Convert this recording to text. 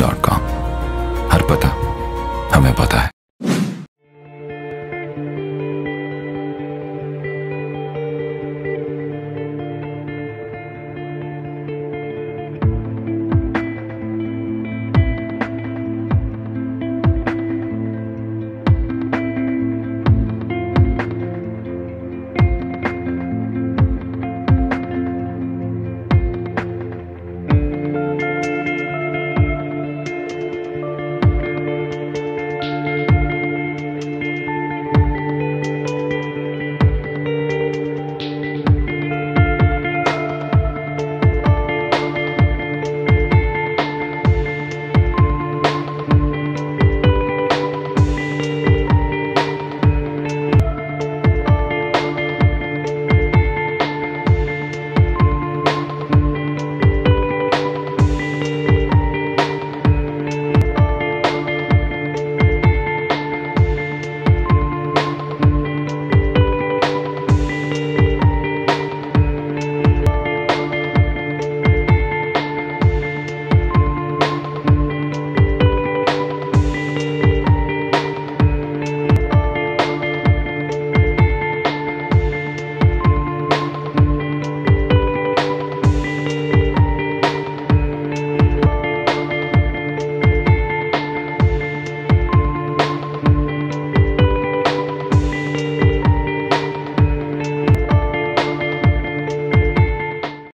gmail.com.